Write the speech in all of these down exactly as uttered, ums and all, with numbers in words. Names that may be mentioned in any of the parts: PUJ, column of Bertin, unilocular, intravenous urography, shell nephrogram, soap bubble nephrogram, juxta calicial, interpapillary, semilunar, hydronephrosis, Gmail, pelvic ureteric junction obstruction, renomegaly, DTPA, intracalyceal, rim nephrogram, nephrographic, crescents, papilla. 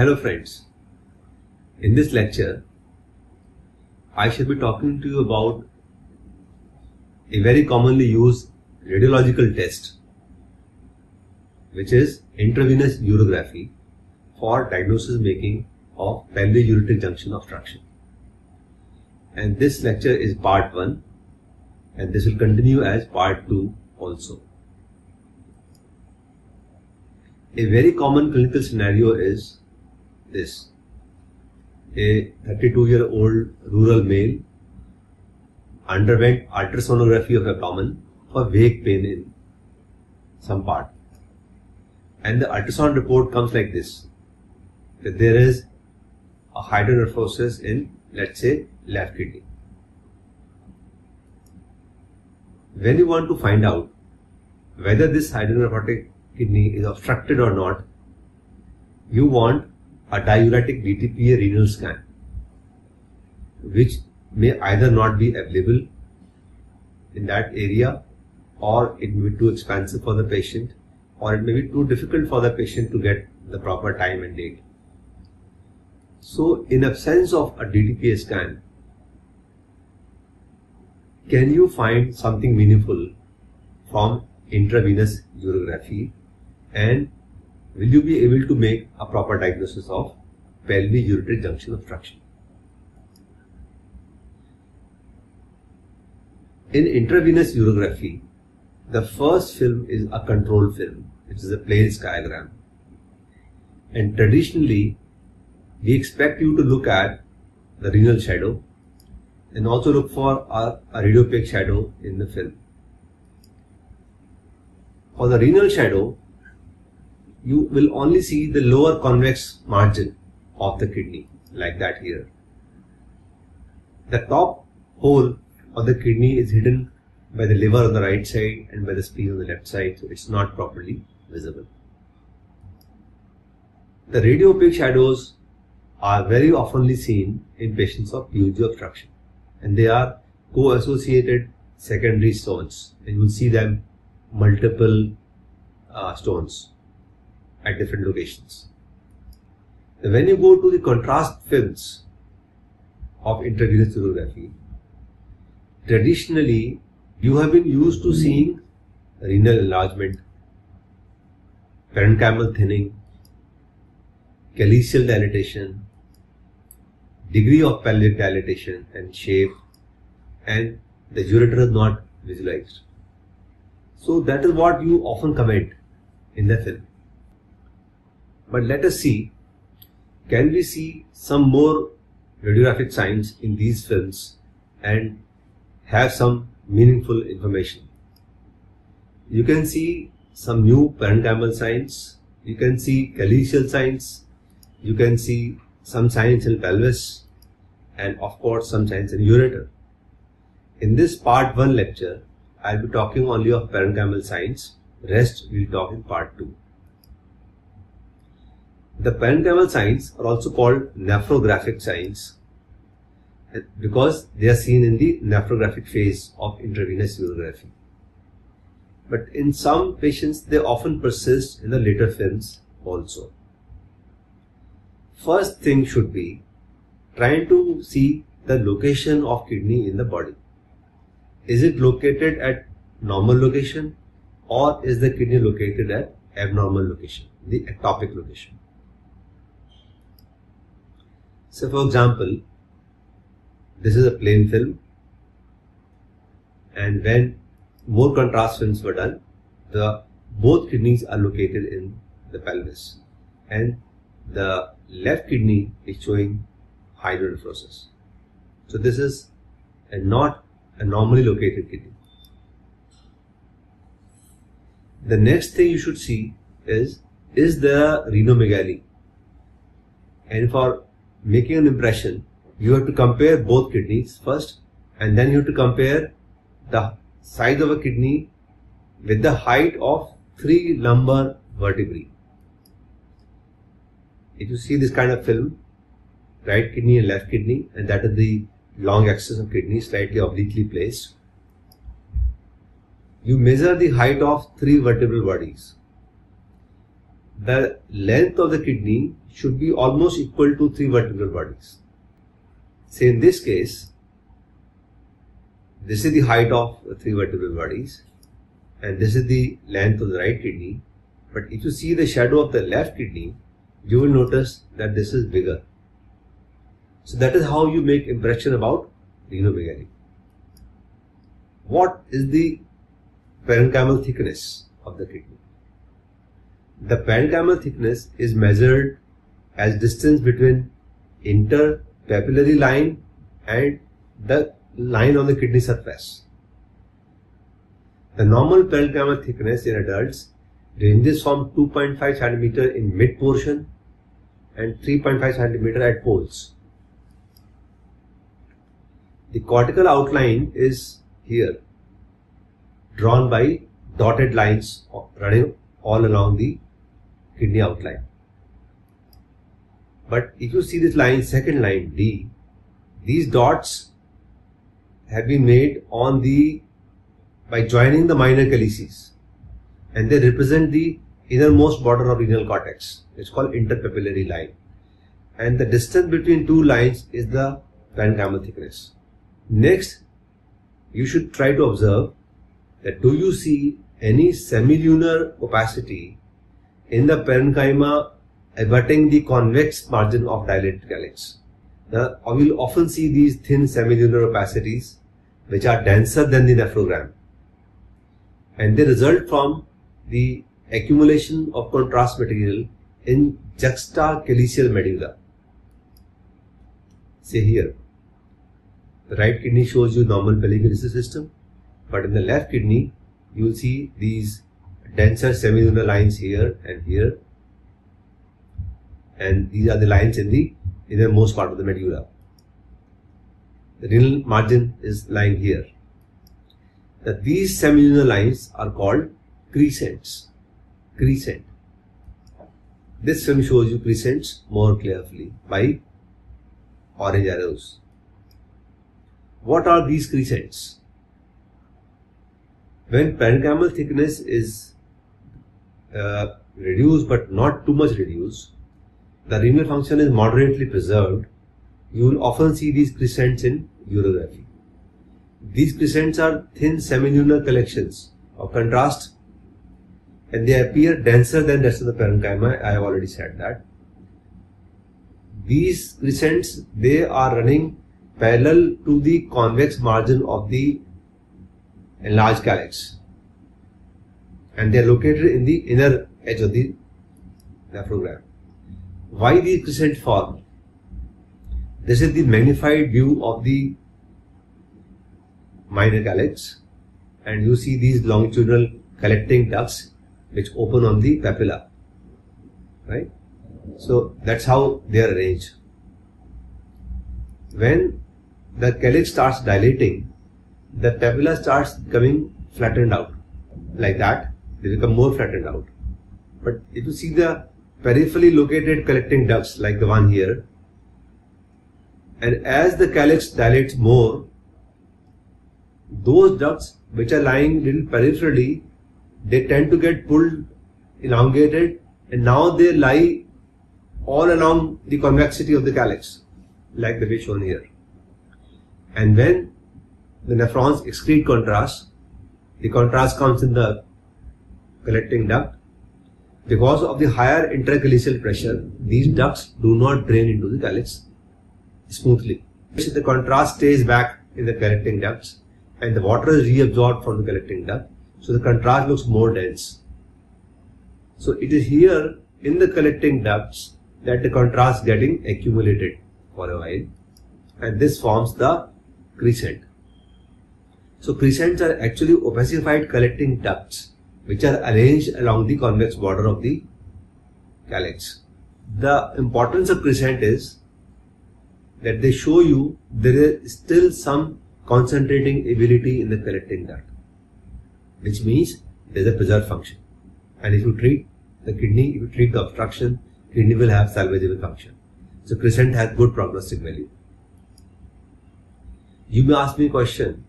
Hello friends, in this lecture I shall be talking to you about a very commonly used radiological test, which is intravenous urography for diagnosis making of pelvic ureteric junction obstruction. And this lecture is part one and this will continue as part two also. A very common clinical scenario is this: a thirty-two year old rural male underwent ultrasonography of abdomen for vague pain in some part, and the ultrasound report comes like this, that there is a hydronephrosis in, let's say, left kidney. When you want to find out whether this hydronephrotic kidney is obstructed or not, you want a diuretic D T P A renal scan, which may either not be available in that area, or it may be too expensive for the patient, or it may be too difficult for the patient to get the proper time and date. So in absence of a D T P A scan, can you find something meaningful from intravenous urography, and will you be able to make a proper diagnosis of pelvic ureteric junction obstruction? In intravenous urography, the first film is a control film, which is a plain scintigraphy, and traditionally we expect you to look at the renal shadow and also look for a, a radiopaque shadow in the film. For the renal shadow, you will only see the lower convex margin of the kidney, like that here. The top hole of the kidney is hidden by the liver on the right side and by the spleen on the left side, so it's not properly visible. The radiopaque shadows are very oftenly seen in patients of P U J obstruction, and they are co-associated secondary stones, and you will see them multiple uh, stones at different locations. Now, when you go to the contrast films of intravenous urography, traditionally you have been used to seeing renal enlargement, parenchymal thinning, calicial dilatation, degree of pelvic dilatation and shape, and the ureter is not visualized. So that is what you often comment in the film. But let us see, can we see some more radiographic signs in these films and have some meaningful information? You can see some new parenchymal signs, you can see calicial signs, you can see some signs in pelvis, and of course some signs in ureter. In this part one lecture, I will be talking only of parenchymal signs, rest we will talk in part two. The parenchymal signs are also called nephrographic signs because they are seen in the nephrographic phase of intravenous urography. But in some patients, they often persist in the later films also. First thing should be trying to see the location of kidney in the body. Is it located at normal location, or is the kidney located at abnormal location, the ectopic location? So for example, this is a plain film, and when more contrast films were done, the both kidneys are located in the pelvis, and the left kidney is showing hydronephrosis. So this is a not a normally located kidney. The next thing you should see is, is there a renomegaly? And for making an impression, you have to compare both kidneys first, and then you have to compare the size of a kidney with the height of three lumbar vertebrae. If you see this kind of film, right kidney and left kidney, and that is the long axis of kidney slightly obliquely placed, you measure the height of three vertebral bodies. the length of the kidney should be almost equal to three vertebral bodies. So in this case, this is the height of the three vertebral bodies and this is the length of the right kidney. But if you see the shadow of the left kidney, you will notice that this is bigger. So that is how you make impression about renomegaly. What is the parenchymal thickness of the kidney? The parenchymal thickness is measured as distance between interpapillary line and the line on the kidney surface. The normal parenchymal thickness in adults ranges from two point five centimeters in mid portion and three point five centimeters at poles. The cortical outline is here drawn by dotted lines running all along the kidney outline. But if you see this line, second line D, these dots have been made on the by joining the minor calyces, and they represent the innermost border of renal cortex. It's called interpapillary line, and the distance between two lines is the parenchymal thickness. Next, you should try to observe that do you see any semilunar opacity in the parenchyma abutting the convex margin of dilated calyx. Now, we will often see these thin semilunar opacities which are denser than the nephrogram, and they result from the accumulation of contrast material in juxta calicial medulla. Say here, the right kidney shows you normal pelvic system, but in the left kidney you will see these denser semilunar lines here and here, and these are the lines in the innermost part of the medulla. The renal margin is lying here. Now these semilunar lines are called crescents. Crescent. This film shows you crescents more clearly by orange arrows. What are these crescents? When parenchymal thickness is uh, reduced but not too much reduced, the renal function is moderately preserved, you will often see these crescents in urography. These crescents are thin semilunar collections of contrast and they appear denser than the rest of the parenchyma. I have already said that. These crescents, they are running parallel to the convex margin of the enlarged calyx, and they are located in the inner edge of the nephrogram. Why these crescents form? This is the magnified view of the minor calyx, and you see these longitudinal collecting ducts which open on the papilla, right? So that's how they are arranged. When the calyx starts dilating, the papilla starts becoming flattened out, like that, they become more flattened out. But if you see the peripherally located collecting ducts like the one here, and as the calyx dilates more, those ducts which are lying little peripherally, they tend to get pulled, elongated, and now they lie all along the convexity of the calyx, like the way shown here. And when the nephrons excrete contrast, the contrast comes in the collecting duct. Because of the higher intracalyceal pressure, these ducts do not drain into the calyx smoothly. The contrast stays back in the collecting ducts and the water is reabsorbed from the collecting duct, so the contrast looks more dense. So it is here in the collecting ducts that the contrast is getting accumulated for a while, and this forms the crescent. So crescents are actually opacified collecting ducts which are arranged along the convex border of the calyx. The importance of crescent is that they show you there is still some concentrating ability in the collecting duct, which means there is a preserved function. And if you treat the kidney, if you treat the obstruction, kidney will have salvageable function. So crescent has good prognostic value. You may ask me a question.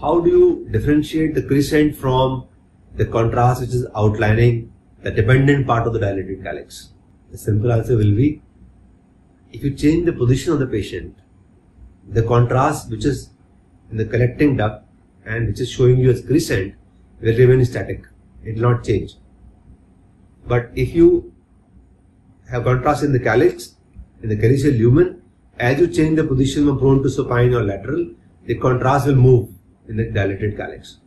How do you differentiate the crescent from the contrast which is outlining the dependent part of the dilated calyx? The simple answer will be, if you change the position of the patient, the contrast which is in the collecting duct and which is showing you as crescent will remain static. It will not change. But if you have contrast in the calyx, in the calicial lumen, as you change the position from prone to supine or lateral, the contrast will move in the dilated calyx.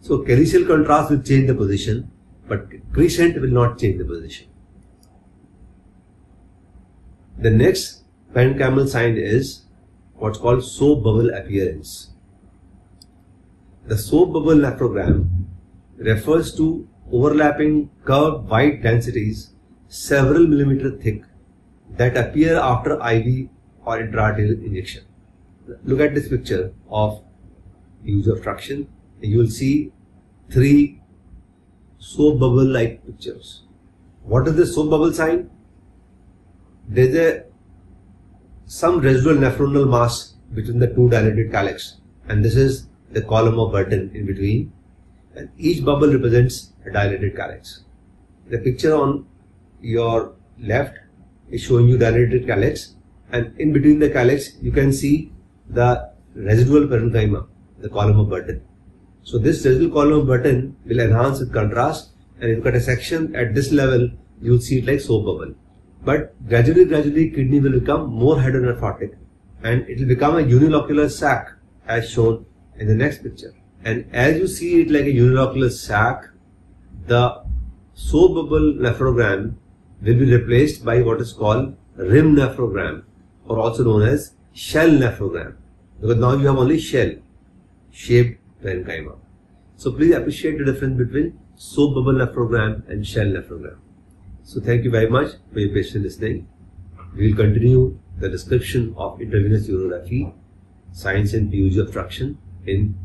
So calicial contrast will change the position, but crescent will not change the position. The next pancameral sign is what's called soap bubble appearance. The soap bubble nephrogram refers to overlapping curved white densities several millimeter thick that appear after I V or intraarterial injection. Look at this picture of huge obstruction. You will see three soap bubble like pictures. What is the soap bubble sign? There is a some residual nephronal mass between the two dilated calyx, and this is the column of Bertin in between, and each bubble represents a dilated calyx. The picture on your left is showing you dilated calyx, and in between the calyx you can see the residual parenchyma, the column of Bertin. So this residual column of Bertin will enhance with contrast, and if you cut a section at this level, you will see it like soap bubble. But gradually, gradually kidney will become more hydronephrotic, and it will become a unilocular sac as shown in the next picture. And as you see it like a unilocular sac, the soap bubble nephrogram will be replaced by what is called rim nephrogram, or also known as shell nephrogram, because now you have only shell shaped parenchyma. So please appreciate the difference between soap bubble nephrogram and shell nephrogram. So thank you very much for your patient listening. We will continue the description of intravenous urography, signs and P U J obstruction in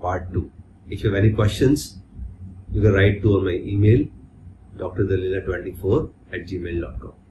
part two. If you have any questions, you can write to on my email, d r dalila two four at gmail dot com.